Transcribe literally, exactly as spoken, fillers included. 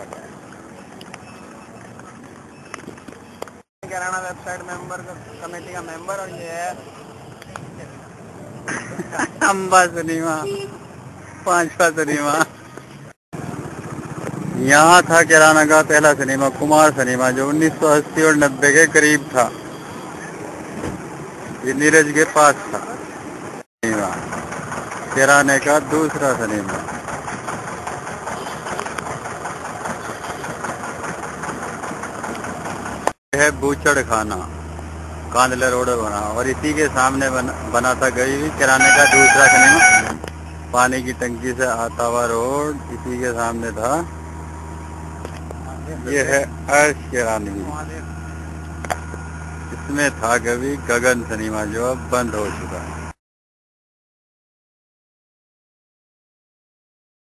रखा गया है। कैराना वेबसाइट मेंबर कमेटी का मेंबर और ये है अम्बा सलीमा, पांचवा सलीमा। यहाँ था कैराना का पहला सिनेमा कुमार सिनेमा, जो उन्नीस सौ अस्सी और नब्बे के करीब था। ये नीरज के पास था सिनेमा। कैराने का दूसरा सिनेमा है बूचड़ खाना, कांदला रोड बना, और इसी के सामने बना, बना था गई कैराने का दूसरा सिनेमा। पानी की टंकी से आता हुआ रोड, इसी के सामने था। ये है अर्श कैरानी। इसमें था कभी गगन सिनेमा, जो अब बंद हो चुका है।